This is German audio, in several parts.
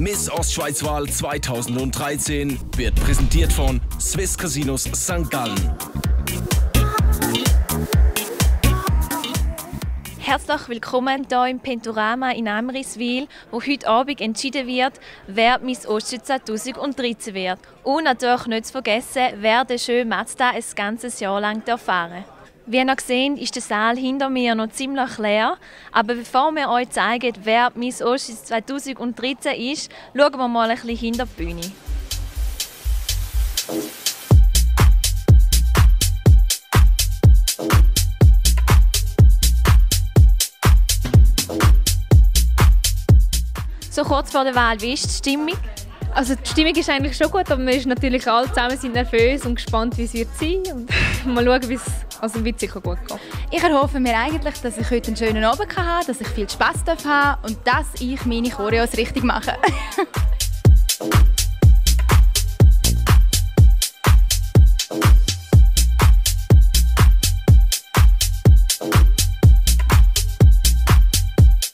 Miss Ostschweiz-Wahl 2013 wird präsentiert von Swiss Casinos St. Gallen. Herzlich willkommen hier im Pentorama in Amriswil, wo heute Abend entschieden wird, wer Miss Ostschweiz 2013 wird. Und natürlich nicht zu vergessen, wer den schönen Mazda ein ganzes Jahr lang fahren darf. Wie ihr noch gesehen habt, ist der Saal hinter mir noch ziemlich leer. Aber bevor wir euch zeigen, wer Miss Ostschweiz 2013 ist, schauen wir mal ein bisschen hinter die Bühne. So kurz vor der Wahl, wie ist die Stimmung? Also die Stimmung ist eigentlich schon gut, aber wir sind natürlich alle zusammen sind nervös und gespannt, wie es wird sein. Und mal schauen, wie es sicher gut geht. Ich erhoffe mir eigentlich, dass ich heute einen schönen Abend habe, dass ich viel Spass habe und dass ich meine Choreos richtig mache.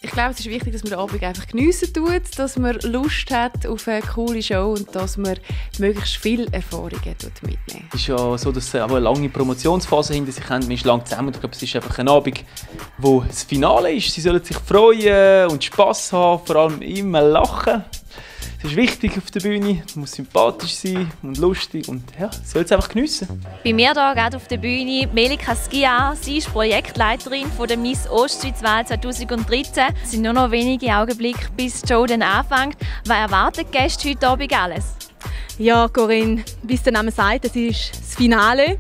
Ich glaube, es ist wichtig, dass man den Abend einfach geniessen tut, dass man Lust hat auf eine coole Show und dass man möglichst viele Erfahrungen mitnehmen kann. Es ist ja so, dass sie eine lange Promotionsphase hinter sich haben. Man ist lange zusammen. Ich glaube, es ist einfach ein Abend, wo das Finale ist. Sie sollen sich freuen und Spass haben, vor allem immer lachen. Es ist wichtig auf der Bühne, man muss sympathisch sein und lustig und ja, soll es einfach geniessen. Bei mir hier gerade auf der Bühne Melika Skiar, sie ist Projektleiterin von der Miss Ostschweiz-Wahl 2013. Es sind nur noch wenige Augenblicke, bis die Show dann anfängt. Was erwartet die Gäste heute Abend alles? Ja, Corinne, wie es der Name sagt, das ist das Finale.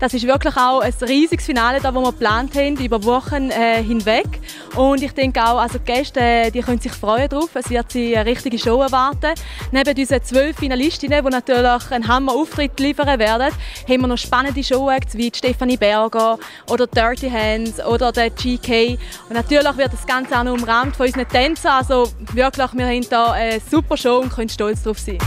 Das ist wirklich auch ein riesiges Finale, das wir geplant haben, über Wochen hinweg. Und ich denke auch, also die Gäste die können sich freuen drauf. Es wird sie eine richtige Show erwarten. Neben diesen 12 Finalistinnen, die natürlich einen Hammer-Auftritt liefern werden, haben wir noch spannende Show-Acts wie Stephanie Berger oder Dirty Hands oder der GK. Und natürlich wird das Ganze auch noch umrahmt von unseren Tänzern. Also wirklich, wir haben hier eine super Show und können stolz drauf sein.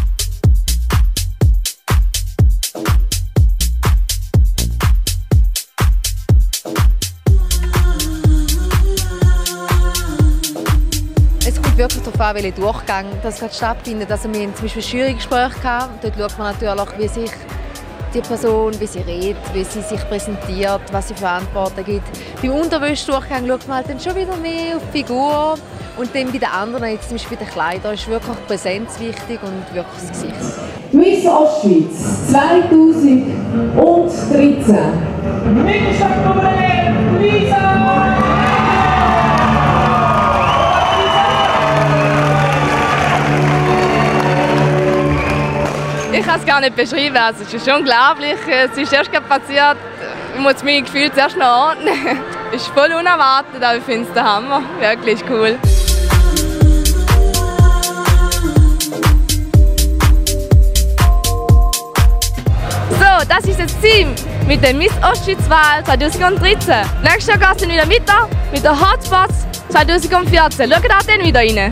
Wirklich darauf an, welche Durchgänge das stattfindet. Also wir hatten zum Beispiel Jurygespräche gehabt. Dort schaut man natürlich, wie sich die Person redet, wie sie sich präsentiert, was sie für Antworten gibt. Beim Unterwäsche-Durchgang schaut man halt dann schon wieder mehr auf die Figur. Und dann bei den anderen, jetzt zum Beispiel bei den Kleidern, ist wirklich Präsenz wichtig und wirklich das Gesicht. Miss Ostschweiz 2013. Mittelstand Nummer 11, Lisa! Ich kann es gar nicht beschreiben, also, es ist unglaublich, es ist erst passiert, ich muss meine Gefühle zuerst noch ordnen. Es ist voll unerwartet, aber ich finde es der Hammer, wirklich cool. So, das ist das Team mit der Miss Ostschweiz-Wahl 2013. Nächstes Jahr geht es wieder weiter mit der Hotspots 2014. Schaut auch den wieder rein.